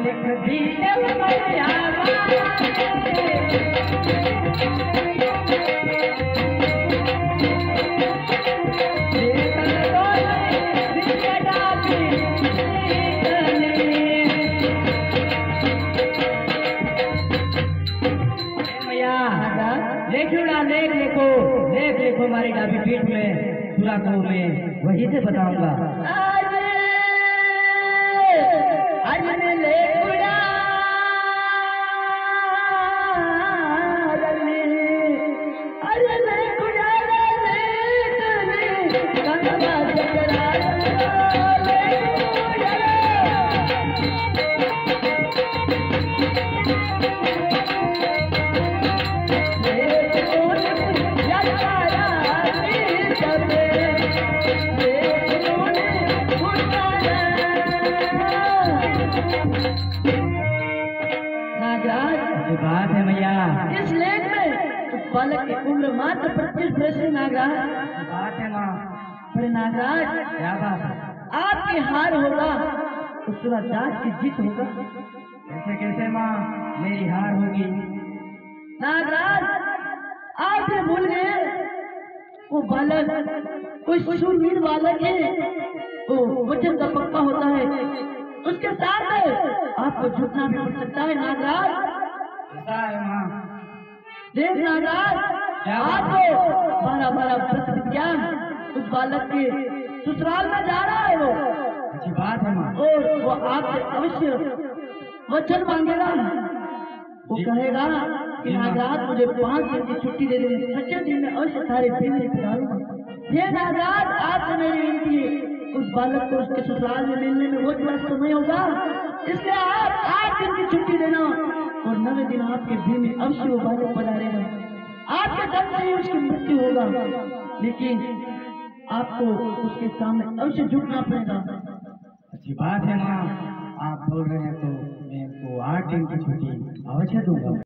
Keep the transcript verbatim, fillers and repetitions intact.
लिख दी हमारी डाबी पीठ में सुराखों में वहीं से बताऊंगा। नागराज बात है मैया, इस लेख में तो बालक की उम्र मात्र पच्चीस वर्ष है। नागराज बात है माँ। पर नागराज क्या बात है, आपके हार होगा तो सूरदास की जीत होगा। ऐसे कैसे माँ, मेरी हार होगी। नागराज आप ये भूल गए, वो बालक कोई शूरवीर बालक है, वो वचन का पक्का होता है, उसके साथ आपको झुकना भी पड़ सकता है। नागराज देख नागराज, आपको बारह बारह वर्ष विज्ञान उस बालक के ससुराल में जा रहा है, वो अच्छी बात है माँ। और वो आपसे अवश्य वचन मांगेगा, वो कहेगा कि नागराज मुझे पाँच दिन की छुट्टी दे दे, छठे दिन में अवश्य सारे दिन ये नागराज आपसे मेरी विनती। उस बालक को उसके ससुराल में मिलने में वो थोड़ा समय होगा, इसलिए आप आठ दिन की छुट्टी देना और नवे दिन आपके घर में अवश्य वो बालक पधारेगा। आपके दम से ही उसकी मृत्यु होगा, लेकिन आपको उसके सामने अवश्य झुकना पड़ेगा। अच्छी बात है माँ, आप बोल रहे हैं तो मैं आपको आठ दिन की छुट्टी अवश्य दूंगा।